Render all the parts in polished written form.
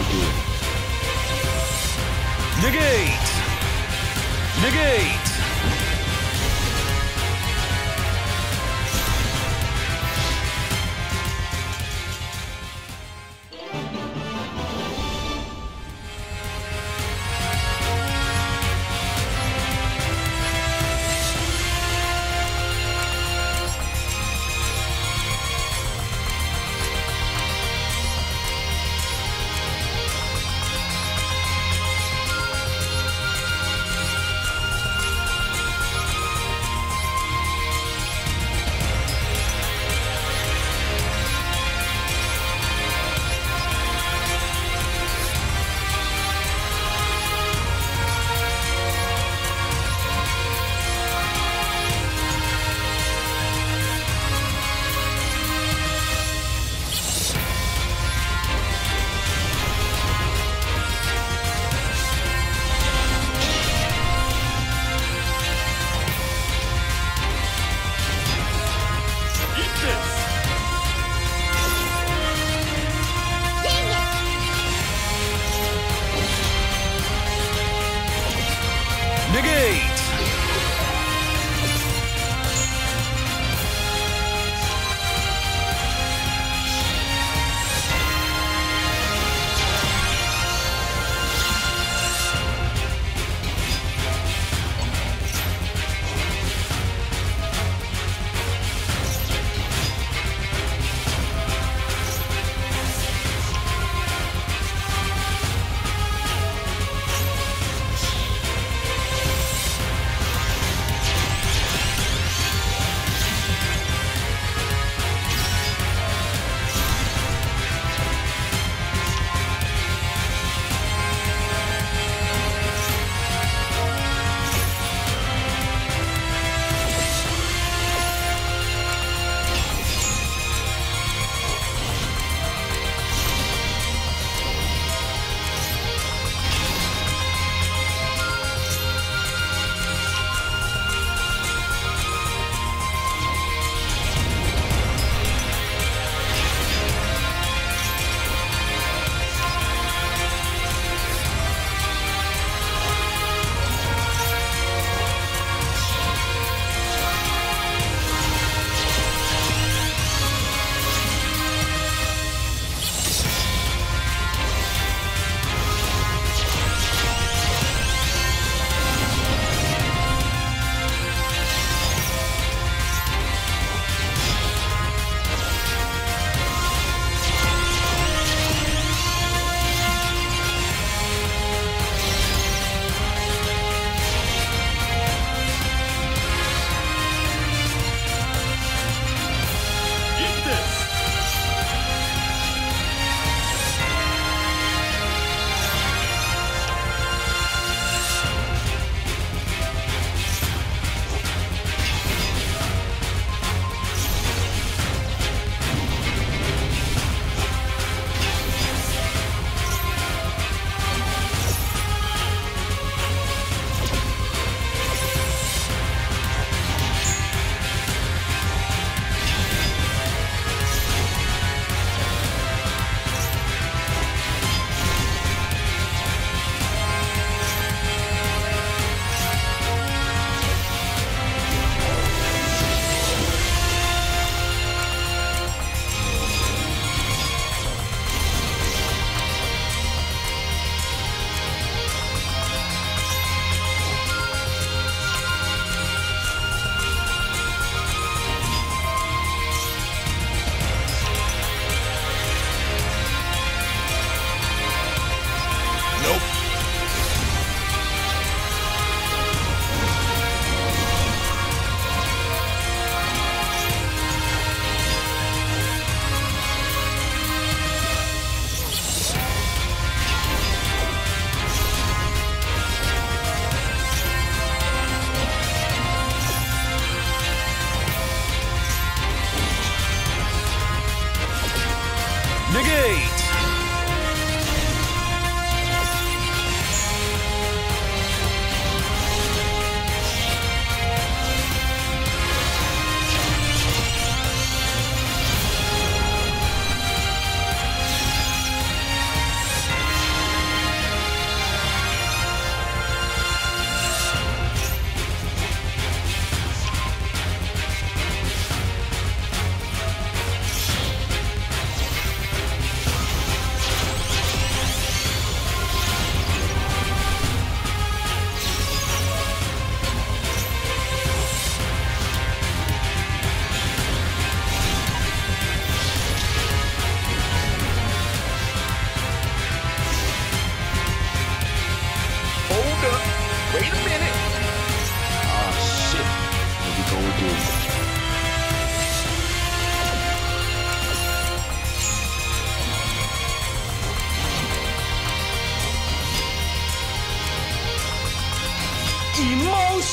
will do it. Negate! Negate!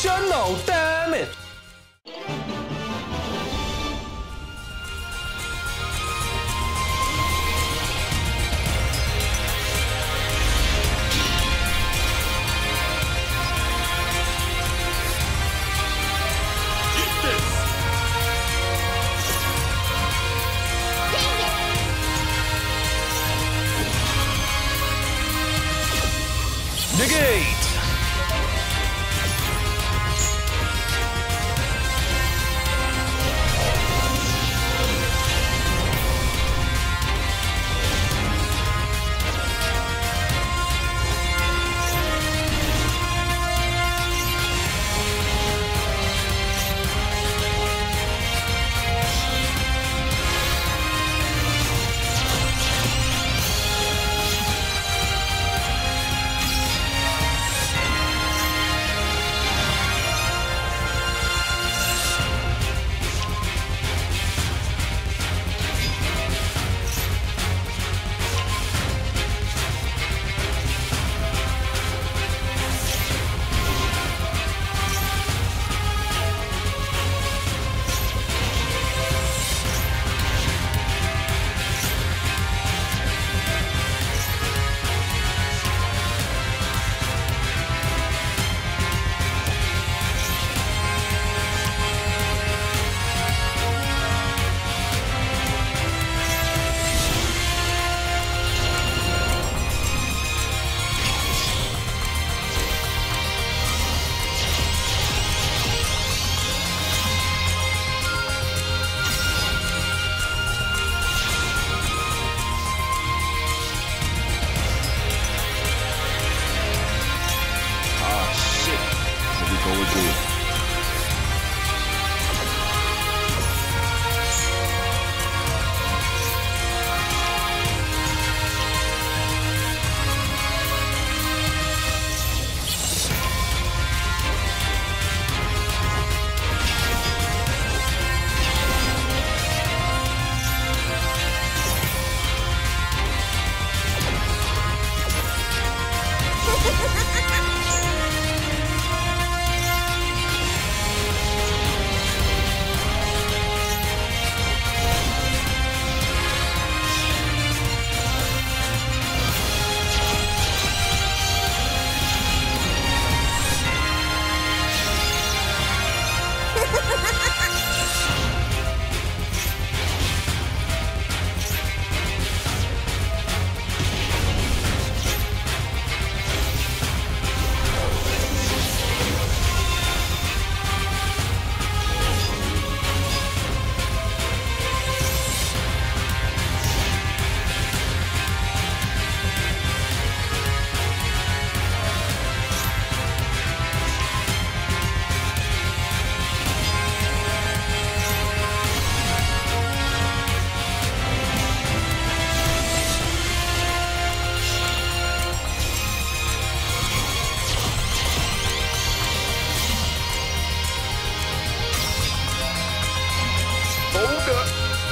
emotional, damn it! Negate!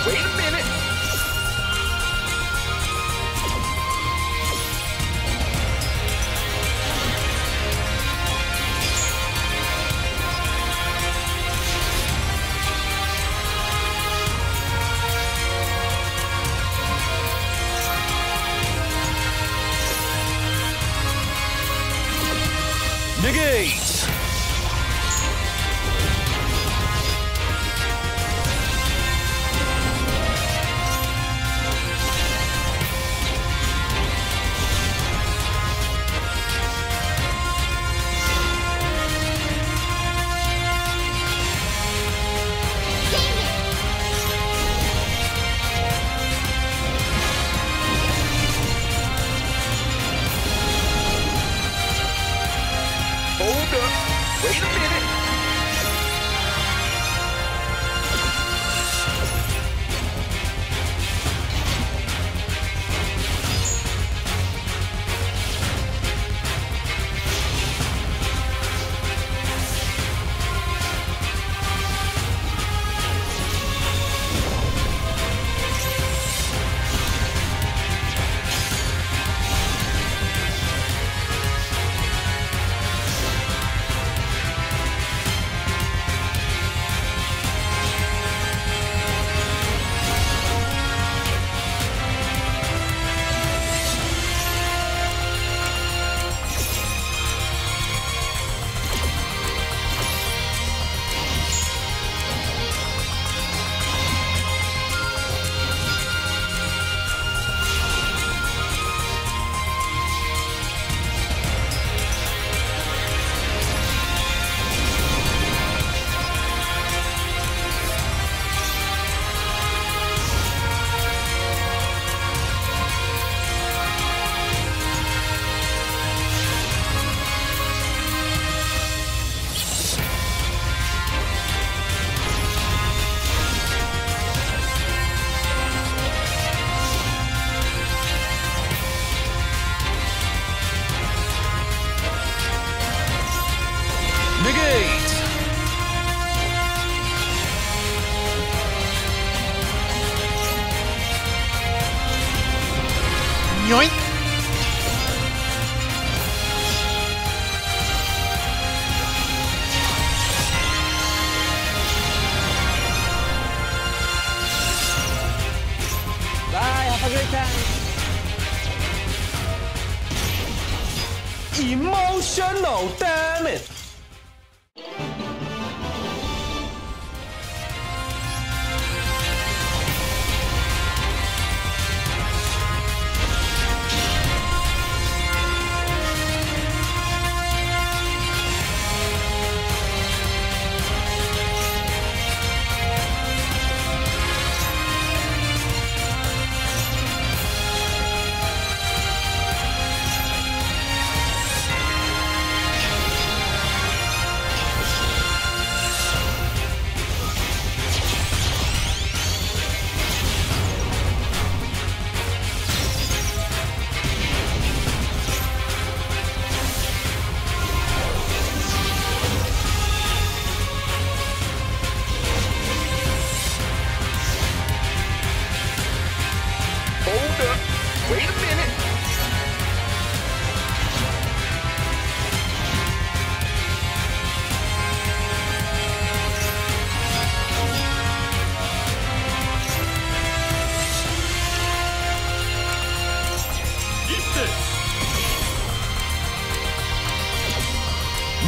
Wait a minute! Negate! Oh, God. Yoink! Bye, have a great time! Emotional, damn it!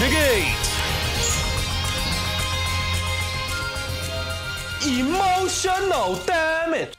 Negate! Emotional, damn it!